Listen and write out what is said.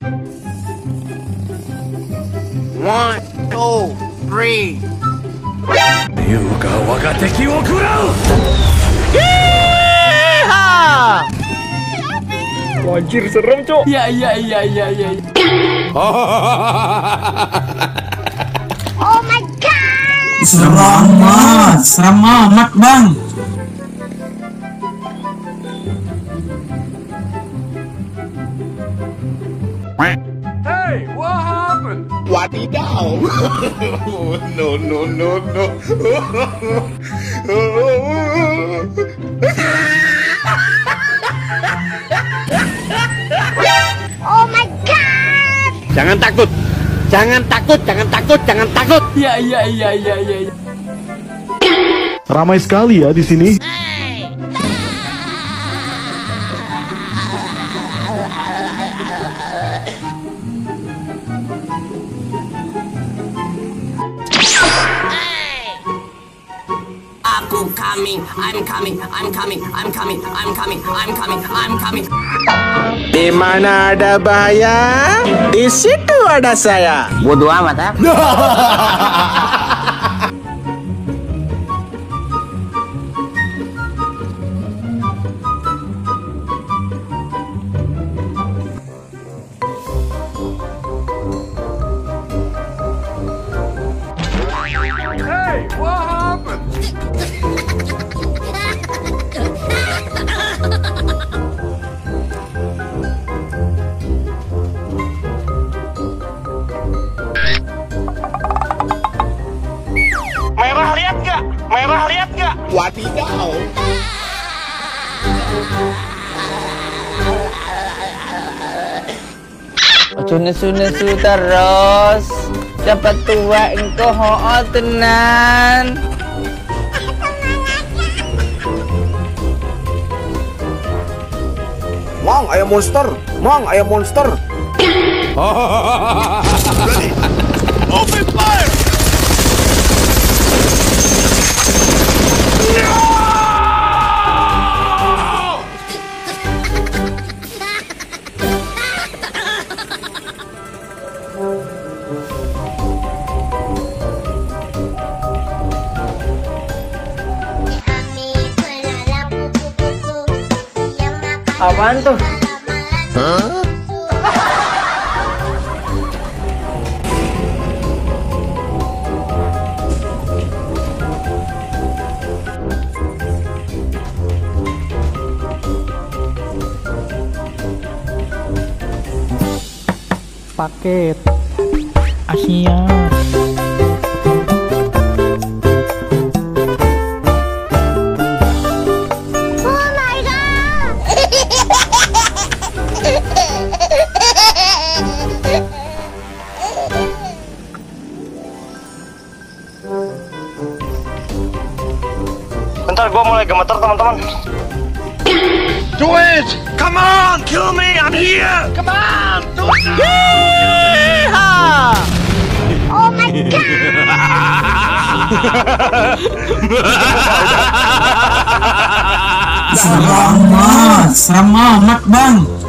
1, 2, 3. Ryuga waga teki wo kurau. Wajir serem, Cok. Iya. Oh my god. Serem amat, Bang. Hey, what happened? Wadidaw. No. Oh my god. Jangan takut. Iya. Ramai sekali ya di sini. I'm coming. Di mana ada bahaya, di situ ada saya. Bodoh amat ya. Hey, what happened? Merah lihat nggak? Wadidaw. Nesu terus dapat tua engko ho'o tenan. Mang ayam monster. Ready. Open fire. Apaan tuh? Huh? Paket Asia. Bentar, gua mulai gemeter, teman-teman. Do it! Come on, kill me! I'm here! Come on! Do it! Yeehaw! Oh my god! Serem amat, Bang.